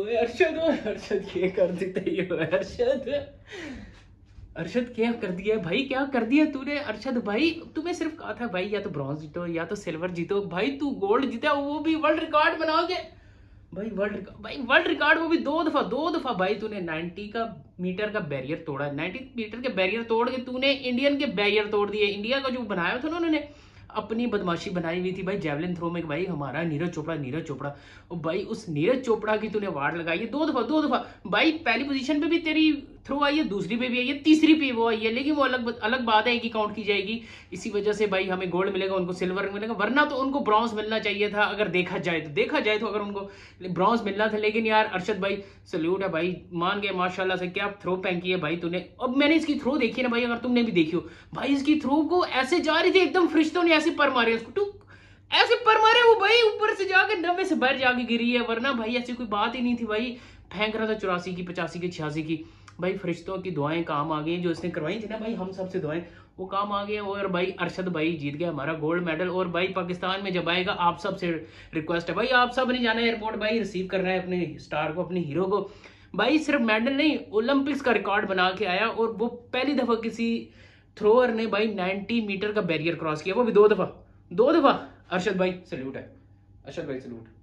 अरशद क्या कर दिया, अरशद क्या कर दिया भाई, क्या कर दिया तूने अरशद भाई। तुम्हें सिर्फ कहा था भाई या तो ब्रॉन्ज जीतो या तो सिल्वर जीतो, भाई तू गोल्ड जीता, वो भी वर्ल्ड रिकॉर्ड बनाओगे भाई, वर्ल्ड रिकॉर्ड, वो भी दो दफा भाई। तूने 90 का मीटर का बैरियर तोड़ा, 90 मीटर के बैरियर तोड़ के तूने इंडियन के बैरियर तोड़ दिए। इंडिया का जो बनाया था ना उन्होंने अपनी बदमाशी बनाई हुई थी भाई जैवलिन थ्रो में, भाई हमारा नीरज चोपड़ा और भाई उस नीरज चोपड़ा की तूने वार्ड लगाई है दो दफा भाई। पहली पोजीशन पे भी तेरी थ्रो आई है, दूसरी पे भी आई है, तीसरी पे वो आई है, लेकिन वो अलग बात है कि काउंट की जाएगी। इसी वजह से भाई हमें गोल्ड मिलेगा, उनको सिल्वर मिलेगा, वरना तो उनको ब्रॉन्ज मिलना चाहिए था। अगर देखा जाए तो अगर उनको ब्रॉन्ज मिलना था। लेकिन यार अरशद भाई सल्यूट है भाई, मान गए माशाल्लाह से, क्या थ्रो फेंकी है भाई तूने। अब मैंने इसकी थ्रो देखी ना भाई, अगर तुमने भी देखी हो भाई, इसकी थ्रो को ऐसे जा रही थी एकदम, फरिश्तों ने ऐसे पर मारे उसको, टू ऐसे पर मारे वो भाई, ऊपर से जाके 90 से बाहर जाके गिरी है, वरना भाई ऐसी कोई बात ही नहीं थी भाई। फेंक रहा था 84 की 85 की 86 की भाई, फरिश्तों की दुआएं काम आ गई, जो इसने करवाई थी ना भाई हम सबसे दुआएं, वो काम आ गए। और भाई अरशद भाई जीत गया हमारा गोल्ड मेडल। और भाई पाकिस्तान में जब आएगा आप सब से रिक्वेस्ट है भाई, आप सब ने जाना है एयरपोर्ट भाई, रिसीव करना है अपने स्टार को, अपने हीरो को भाई। सिर्फ मेडल नहीं, ओलंपिक्स का रिकॉर्ड बना के आया, और वो पहली दफा किसी थ्रोअर ने भाई 90 मीटर का बैरियर क्रॉस किया, वो भी दो दफा। अरशद भाई सल्यूट है, अरशद भाई सल्यूट।